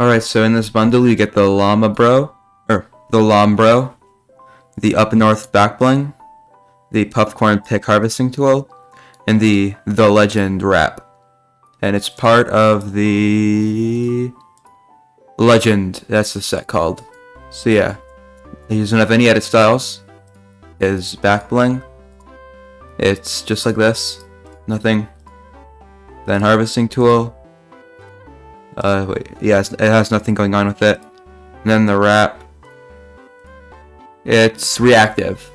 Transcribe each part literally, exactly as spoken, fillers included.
Alright, so in this bundle you get the Llambro, or the Llambro, the Up North Back Bling, the Popcorn Pick Harvesting Tool, and the The Legend Wrap. And it's part of the Legend, that's the set called. So yeah, he doesn't have any edit styles. His back bling, it's just like this, nothing. Then harvesting tool, uh, wait, yeah, it has nothing going on with it. And then the wrap, it's reactive.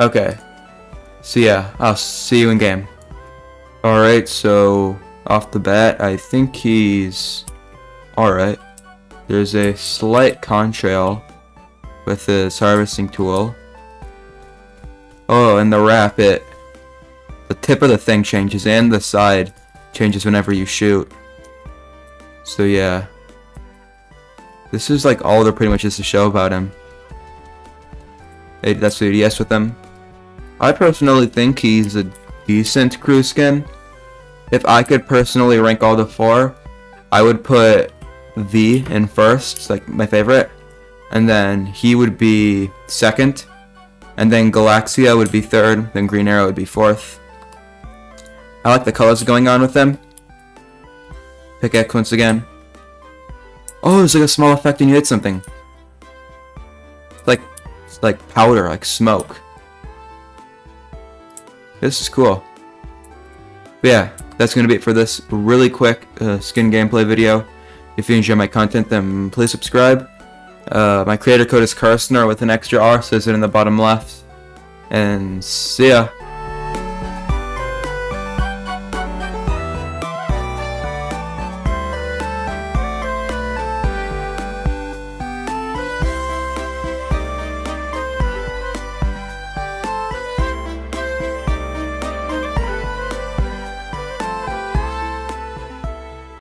Okay, so yeah, I'll see you in game. Alright, so off the bat, I think he's alright. There's a slight contrail with his harvesting tool. Oh, and the wrap, it, the tip of the thing changes and the side changes whenever you shoot. So yeah, this is like all there pretty much is to show about him. Hey, that's the U D S with him. I personally think he's a decent crew skin. If I could personally rank all the four, I would put V in first, like my favorite, and then he would be second, and then Galaxia would be third, then Green Arrow would be fourth. I like the colors going on with them. Pickaxe once again. Oh, there's like a small effect when you hit something. Like, like powder, like smoke. This is cool. But yeah, that's going to be it for this really quick uh, skin gameplay video. If you enjoy my content, then please subscribe. Uh, my creator code is Carsoner with an extra R, so it's in the bottom left. And see ya!